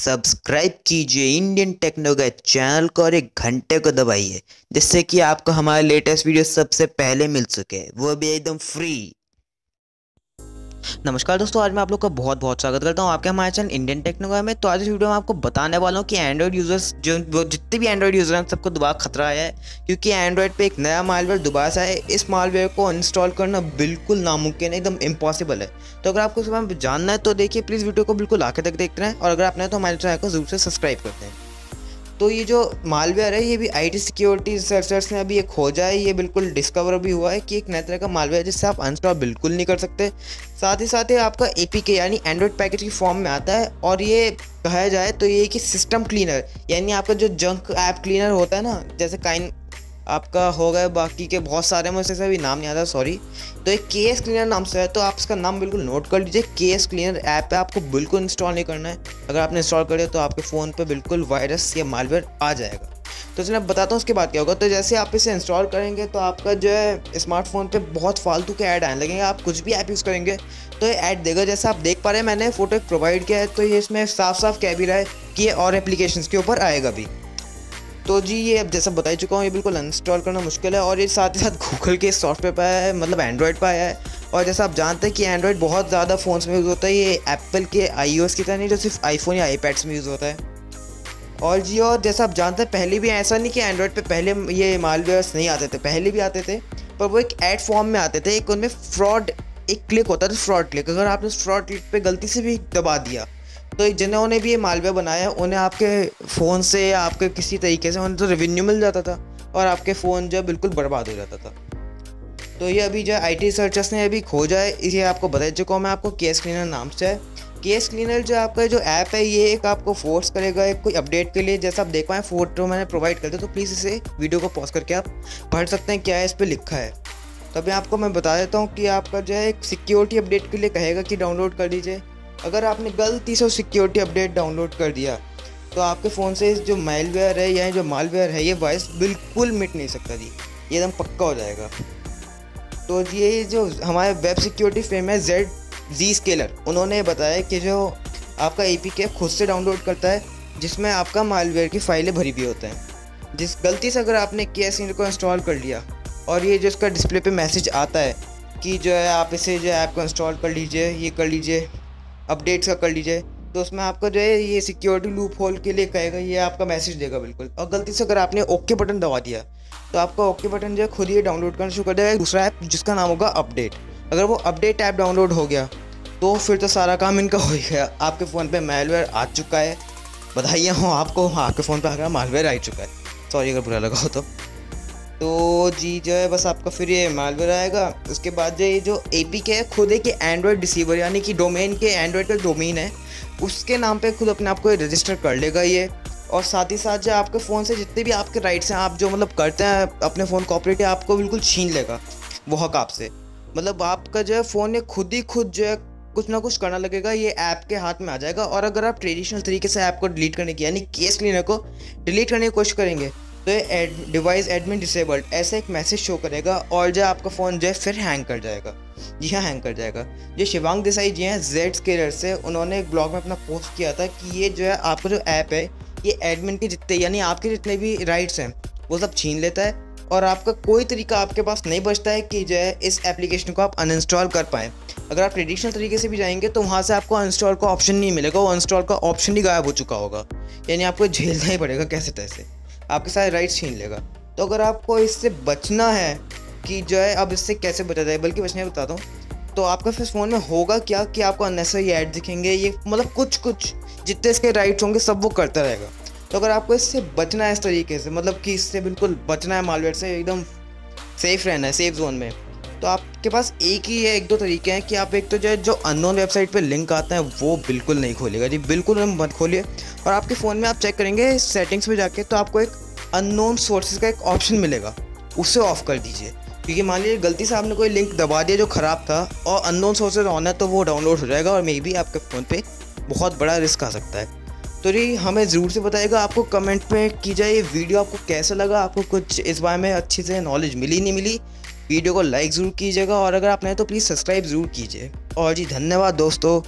Subscribe कीजिए Indian techno गाय channel को और एक घंटे को दबाइए, जिससे कि आपको हमारे लेटेस्ट वीडियो सबसे पहले मिल सके, वो भी एकदम फ्री। नमस्कार दोस्तों, आज मैं आप लोग का बहुत बहुत स्वागत करता हूं आपके हमारे चैनल इंडियन टेक्नो गाय में। तो आज इस वीडियो में आपको बताने वाला हूं कि एंड्रॉइड यूजर्स जो जितने भी एंड्रॉइड यूजर हैं सबको दोबारा खतरा आया है, क्योंकि एंड्रॉइड पे एक नया मालवेयर दोबारा से आया है। इस मालवेयर को इंस्टॉल करना बिल्कुल नामुमकिन है, एकदम इम्पॉसिबल है। तो अगर आपको इस बारे में जानना है तो देखिए प्लीज़ वीडियो को बिल्कुल आखिर तक देखते हैं, और अगर आपने तो हमारे चैनल को जरूर से सब्सक्राइब करते हैं। तो ये जो मालवेयर है ये भी IT सिक्योरिटी रिसर्चर्स ने अभी एक खोजा है, ये बिल्कुल डिस्कवर भी हुआ है कि एक नया तरह का मालवेयर जिससे आप अनस्टॉल बिल्कुल नहीं कर सकते। साथ ही आपका APK यानी एंड्रॉइड पैकेज की फॉर्म में आता है, और ये कहा जाए तो ये कि सिस्टम क्लीनर यानी आपका जो जंक ऐप क्लीनर होता है ना, जैसे काइन आपका हो गए, बाकी के बहुत सारे मुझसे अभी नाम नहीं आता, सॉरी। तो एक KS क्लीनर नाम से है, तो आप इसका नाम बिल्कुल नोट कर लीजिए। KS क्लीनर ऐप है, आपको बिल्कुल इंस्टॉल नहीं करना है। अगर आपने इंस्टॉल कर लिया तो आपके फ़ोन पे बिल्कुल वायरस या मालवेयर आ जाएगा। तो चलिए बताता हूँ उसके बाद क्या होगा। तो जैसे आप इसे इंस्टॉल करेंगे तो आपका जो है स्मार्टफोन पे बहुत फालतू के ऐड आने लगेंगे। आप कुछ भी ऐप यूज़ करेंगे तो ये ऐड देगा। जैसे आप देख पा रहे हैं मैंने फ़ोटो एक प्रोवाइड किया है, तो ये इसमें साफ साफ कह भी रहा है कि ये और एप्लीकेशंस के ऊपर आएगा भी। तो जी ये अब जैसा बता ही चुका हूँ, ये बिल्कुल इंस्टॉल करना मुश्किल है, और ये साथ ही साथ गूगल के सॉफ्टवेयर पर आया है, मतलब एंड्रॉयड पर आया है। और जैसा आप जानते हैं कि एंड्रॉयड बहुत ज़्यादा फ़ोन्स में यूज़ होता है, ये एप्पल के iOS की तरह नहीं जो सिर्फ iPhone या iPads में यूज़ होता है। और जैसा आप जानते हैं पहले भी ऐसा नहीं कि एंड्रॉयड पे पहले ये मालवेयर्स नहीं आते थे, पहले भी आते थे पर वो एक ऐड फॉर्म में आते थे। एक उनमें फ्रॉड एक क्लिक होता था, फ्रॉड क्लिक। अगर आपने उस फ्रॉड क्लिक पर गलती से भी दबा दिया तो जिन्होंने भी ये मालवेयर बनाया उन्हें आपके फ़ोन से या आपके किसी तरीके से उन्हें तो रेवेन्यू मिल जाता था, और आपके फ़ोन जो बिल्कुल बर्बाद हो जाता था। तो ये अभी जो IT रिसर्चर्स ने अभी खोजा है, इसे आपको बता चुका हूँ मैं आपको, KS क्लीनर नाम से है। KS क्लीनर जो आपका जो ऐप है ये एक आपको फोर्स करेगा एक कोई अपडेट के लिए। जैसा आप देख पाएँ फोटो मैंने प्रोवाइड कर दिया, तो प्लीज़ इसे वीडियो को पॉज करके आप पढ़ सकते हैं क्या है इस पर लिखा है। तो अभी आपको मैं बता देता हूँ कि आपका जो है एक सिक्योरिटी अपडेट के लिए कहेगा कि डाउनलोड कर लीजिए। अगर आपने गलती से सिक्योरिटी अपडेट डाउनलोड कर दिया तो आपके फ़ोन से जो मालवेयर है या जो मालवेयर है ये वायरस बिल्कुल मिट नहीं सकता जी, ये एकदम पक्का हो जाएगा। तो ये जो हमारे वेब सिक्योरिटी फर्म है Zscaler, उन्होंने बताया कि जो आपका APK खुद से डाउनलोड करता है जिसमें आपका मालवेयर की फाइलें भरी हुई होते हैं। जिस गलती से अगर आपने KS क्लीनर को इंस्टॉल कर लिया और ये जो इसका डिस्प्ले पर मैसेज आता है कि जो है आप इसे जो ऐप को इंस्टॉल कर लीजिए, ये कर लीजिए, अपडेट्स का कर लीजिए, तो उसमें आपका जो है ये सिक्योरिटी लूप होल के लिए कहेगा, ये आपका मैसेज देगा बिल्कुल। और गलती से अगर आपने ओके बटन दबा दिया तो आपका ओके बटन जो है खुद ही डाउनलोड करना शुरू कर देगा दूसरा ऐप जिसका नाम होगा अपडेट। अगर वो अपडेट ऐप डाउनलोड हो गया तो फिर तो सारा काम इनका हो गया, आपके फ़ोन पर मालवेयर आ चुका है। बधाई हो आपको, आपके फ़ोन पर आकर मालवेयर आ चुका है, सॉरी अगर बुरा लगा हो तो। तो जी जो है बस आपका फिर ये मालवेयर आएगा। उसके बाद जो ये जो APK है खुद है कि एंड्रॉयड रिसीवर यानी कि डोमेन के एंड्रॉयड का डोमेन है उसके नाम पे खुद अपने आप को रजिस्टर कर लेगा ये। और साथ ही साथ जो आपके फ़ोन से जितने भी आपके राइट्स हैं आप जो मतलब करते हैं अपने फ़ोन को ऑपरेट, आपको बिल्कुल छीन लेगा वो हक आपसे। मतलब आपका जो है फ़ोन खुद जो है कुछ ना कुछ करना लगेगा, ये ऐप के हाथ में आ जाएगा। और अगर आप ट्रेडिशनल तरीके से ऐप को डिलीट करने की यानी KS क्लीनर को डिलीट करने की कोशिश करेंगे तो ये डिवाइस एडमिन डिसेबल्ड ऐसा एक मैसेज शो करेगा, और जो आपका फ़ोन जो है फिर हैंग कर जाएगा। जी हाँ, हैंग कर जाएगा। जो शिवांग देसाई जी हैं Zscaler से, उन्होंने एक ब्लॉग में अपना पोस्ट किया था कि ये जो है आपका जो ऐप है ये एडमिन के जितने यानी आपके जितने भी राइट्स हैं वो सब छीन लेता है, और आपका कोई तरीका आपके पास नहीं बचता है कि जो है इस एप्लीकेशन को आप अनइंस्टॉल कर पाएँ। अगर आप ट्रेडिशनल तरीके से भी जाएंगे तो वहाँ से आपको अनइंस्टॉल का ऑप्शन नहीं मिलेगा, वो अनइंस्टॉल का ऑप्शन ही गायब हो चुका होगा, यानी आपको झेलना ही पड़ेगा कैसे तैसे, आपके सारे राइट्स छीन लेगा। तो अगर आपको इससे बचना है कि जो है अब इससे कैसे बचा जाए, बल्कि बचने बताता हूँ। तो आपका फिर फ़ोन में होगा क्या कि आपको अननेसेसरी ऐड दिखेंगे, ये मतलब कुछ जितने इसके राइट्स होंगे सब वो करता रहेगा। तो अगर आपको इससे बचना है इस तरीके से, मतलब कि इससे बिल्कुल बचना है, मालवेयर से एकदम सेफ़ रहना है, सेफ जोन में, तो आपके पास एक ही है, एक दो तरीके हैं कि आप एक तो जो अननोन वेबसाइट पे लिंक आता है वो बिल्कुल नहीं खोलेगा जी, बिल्कुल मत खोलिए। और आपके फ़ोन में आप चेक करेंगे सेटिंग्स में जाके तो आपको एक अननोन सोर्सेज का एक ऑप्शन मिलेगा, उसे ऑफ़ कर दीजिए। क्योंकि मान लीजिए गलती से आपने कोई लिंक दबा दिया जो ख़राब था और अननोन सोर्सेज ऑन है तो वो डाउनलोड हो जाएगा, और मे बी आपके फ़ोन पर बहुत बड़ा रिस्क आ सकता है। तो ये हमें ज़रूर से बताइएगा आपको कमेंट पे कि जाए ये वीडियो आपको कैसा लगा, आपको कुछ इस बारे में अच्छे से नॉलेज मिली नहीं मिली। वीडियो को लाइक ज़रूर कीजिएगा, और अगर आपने तो प्लीज़ सब्सक्राइब ज़रूर कीजिए। और जी धन्यवाद दोस्तों।